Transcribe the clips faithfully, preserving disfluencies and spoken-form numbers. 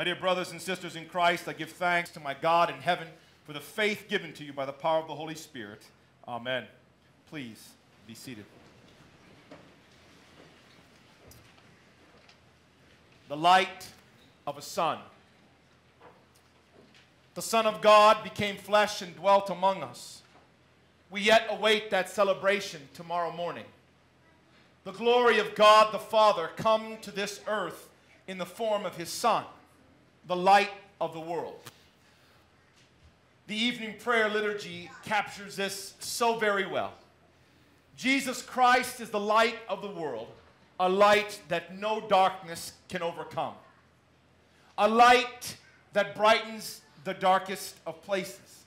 My dear brothers and sisters in Christ, I give thanks to my God in heaven for the faith given to you by the power of the Holy Spirit. Amen. Please be seated. The light of a sun. The Son of God became flesh and dwelt among us. We yet await that celebration tomorrow morning. The glory of God the Father come to this earth in the form of his Son, the light of the world. The evening prayer liturgy captures this so very well. Jesus Christ is the light of the world, a light that no darkness can overcome, a light that brightens the darkest of places,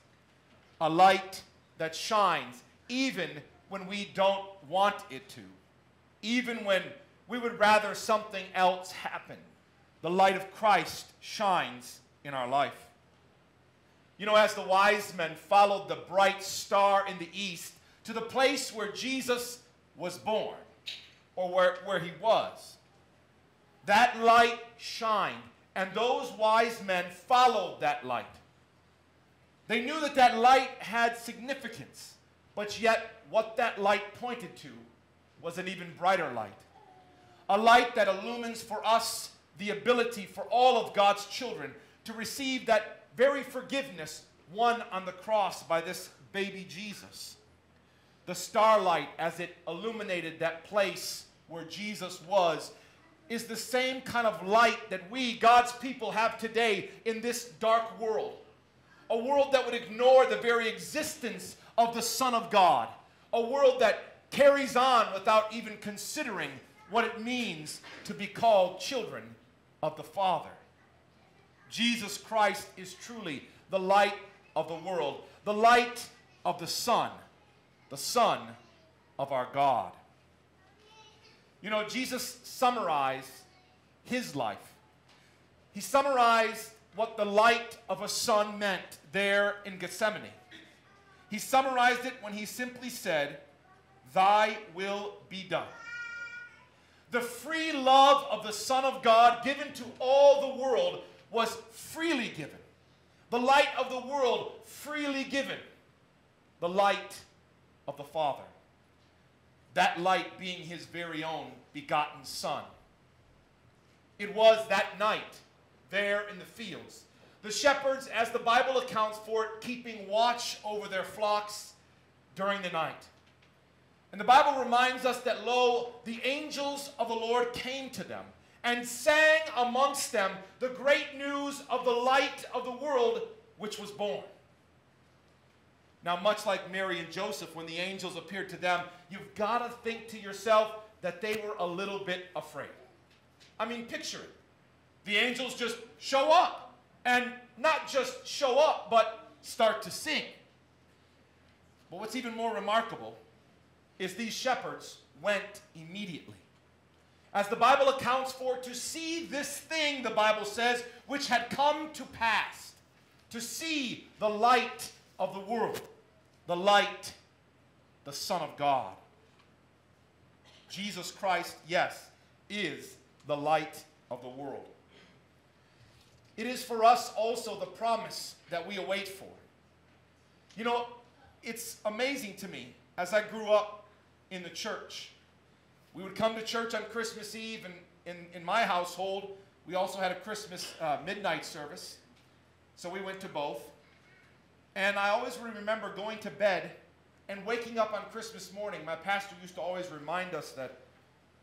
a light that shines even when we don't want it to, even when we would rather something else happen. The light of Christ shines in our life. You know, as the wise men followed the bright star in the east to the place where Jesus was born, or where, where he was, that light shined, and those wise men followed that light. They knew that that light had significance, but yet what that light pointed to was an even brighter light, a light that illumines for us the ability for all of God's children to receive that very forgiveness won on the cross by this baby Jesus. The starlight, as it illuminated that place where Jesus was, is the same kind of light that we, God's people, have today in this dark world. A world that would ignore the very existence of the Son of God. A world that carries on without even considering what it means to be called children of the Father. Jesus Christ is truly the light of the world, the light of the Son, the Son of our God. You know, Jesus summarized his life. He summarized what the light of a sun meant there in Gethsemane. He summarized it when he simply said, "Thy will be done." The free love of the Son of God given to all the world was freely given. The light of the world freely given. The light of the Father. That light being his very own begotten Son. It was that night, there in the fields, the shepherds, as the Bible accounts for it, keeping watch over their flocks during the night. And the Bible reminds us that, lo, the angels of the Lord came to them and sang amongst them the great news of the light of the world which was born. Now, much like Mary and Joseph, when the angels appeared to them, you've got to think to yourself that they were a little bit afraid. I mean, picture it. The angels just show up, and not just show up, but start to sing. But what's even more remarkable is these shepherds went immediately, as the Bible accounts for, to see this thing, the Bible says, which had come to pass, to see the light of the world, the light, the Son of God. Jesus Christ, yes, is the light of the world. It is for us also the promise that we await for. You know, it's amazing to me, as I grew up in the church, we would come to church on Christmas Eve, and in, in my household, we also had a Christmas uh, midnight service, so we went to both. And I always remember going to bed and waking up on Christmas morning. My pastor used to always remind us that,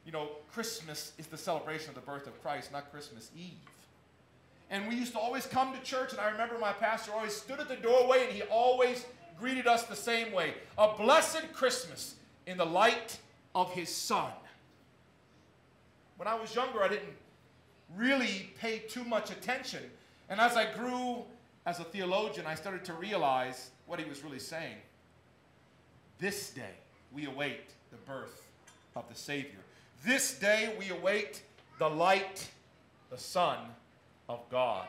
you know, Christmas is the celebration of the birth of Christ, not Christmas Eve. And we used to always come to church, and I remember my pastor always stood at the doorway, and he always greeted us the same way. A blessed Christmas in the light of his Son. When I was younger, I didn't really pay too much attention. And as I grew as a theologian, I started to realize what he was really saying. This day we await the birth of the Savior. This day we await the light, the Son of God.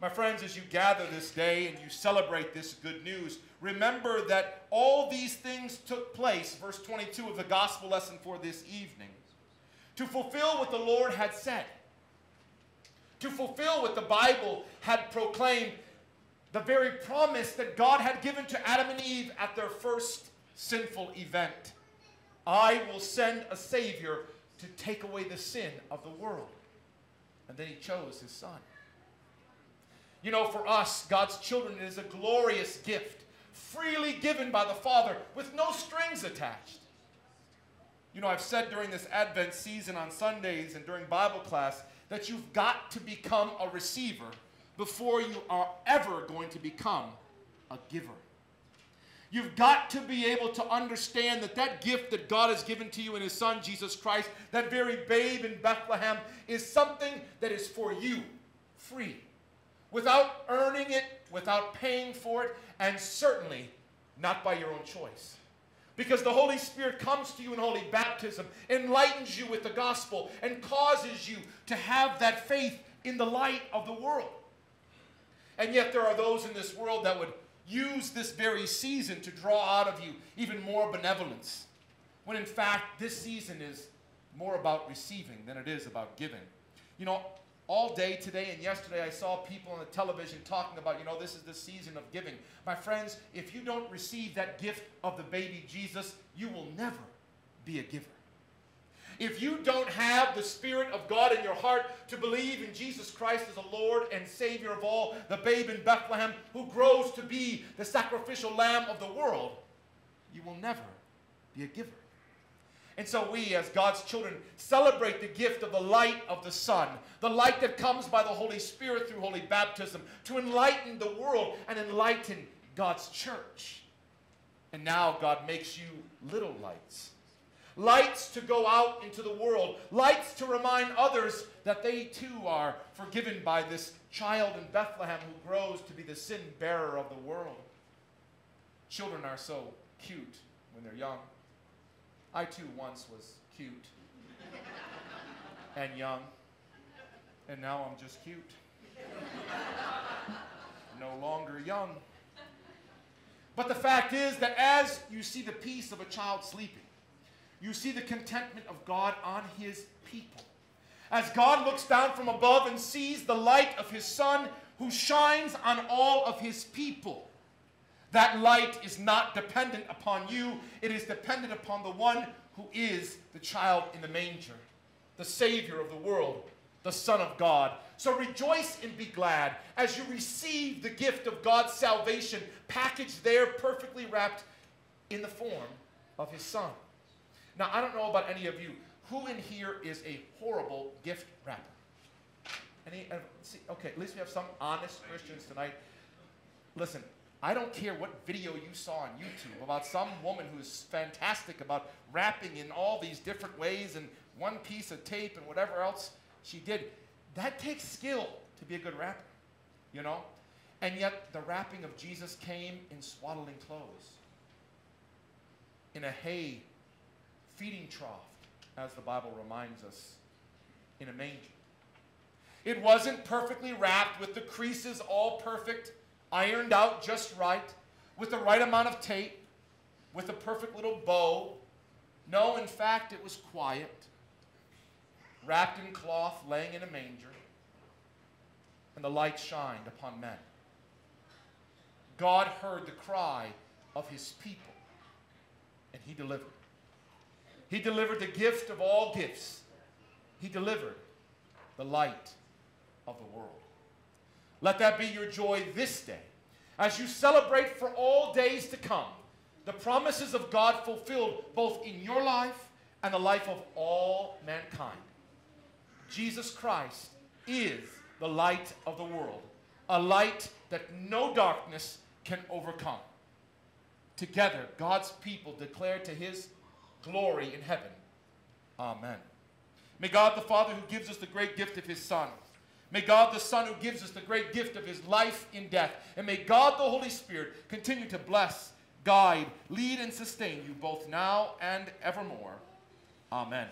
My friends, as you gather this day and you celebrate this good news, remember that all these things took place, verse twenty-two of the gospel lesson for this evening, to fulfill what the Lord had said. to fulfill what the Bible had proclaimed, the very promise that God had given to Adam and Eve at their first sinful event. I will send a Savior to take away the sin of the world. And then he chose his son. You know, for us, God's children, it is a glorious gift, freely given by the Father, with no strings attached. You know, I've said during this Advent season on Sundays and during Bible class that you've got to become a receiver before you are ever going to become a giver. You've got to be able to understand that that gift that God has given to you in his son, Jesus Christ, that very babe in Bethlehem, is something that is for you, free, without earning it, without paying for it, and certainly not by your own choice. Because the Holy Spirit comes to you in holy baptism, enlightens you with the gospel, and causes you to have that faith in the light of the world. And yet there are those in this world that would use this very season to draw out of you even more benevolence, when in fact this season is more about receiving than it is about giving. You know, all day today and yesterday I saw people on the television talking about, you know, this is the season of giving. My friends, if you don't receive that gift of the baby Jesus, you will never be a giver. If you don't have the Spirit of God in your heart to believe in Jesus Christ as the Lord and Savior of all, the babe in Bethlehem who grows to be the sacrificial lamb of the world, you will never be a giver. And so we, as God's children, celebrate the gift of the light of the Son, the light that comes by the Holy Spirit through holy baptism, to enlighten the world and enlighten God's church. And now God makes you little lights. Lights to go out into the world. Lights to remind others that they too are forgiven by this child in Bethlehem who grows to be the sin bearer of the world. Children are so cute when they're young. I too once was cute and young, and now I'm just cute. No longer young. But the fact is that as you see the peace of a child sleeping, you see the contentment of God on his people. As God looks down from above and sees the light of his Son who shines on all of his people, that light is not dependent upon you. It is dependent upon the one who is the child in the manger, the Savior of the world, the Son of God. So rejoice and be glad as you receive the gift of God's salvation, packaged there, perfectly wrapped in the form of his Son. Now, I don't know about any of you. Who in here is a horrible gift wrapper? Any, uh, see, okay, at least we have some honest Christians tonight. Listen, I don't care what video you saw on YouTube about some woman who's fantastic about wrapping in all these different ways and one piece of tape and whatever else she did. That takes skill to be a good wrapper, you know? And yet the wrapping of Jesus came in swaddling clothes, in a hay feeding trough, as the Bible reminds us, in a manger. It wasn't perfectly wrapped with the creases all perfect, ironed out just right, with the right amount of tape, with a perfect little bow. No, in fact, it was quiet, wrapped in cloth, laying in a manger, and the light shined upon men. God heard the cry of his people, and he delivered. He delivered the gift of all gifts. He delivered the light of the world. Let that be your joy this day, as you celebrate for all days to come the promises of God fulfilled both in your life and the life of all mankind. Jesus Christ is the light of the world, a light that no darkness can overcome. Together, God's people declare to his glory in heaven. Amen. May God the Father, who gives us the great gift of his Son, may God the Son, who gives us the great gift of his life in death, and may God the Holy Spirit continue to bless, guide, lead, and sustain you both now and evermore. Amen.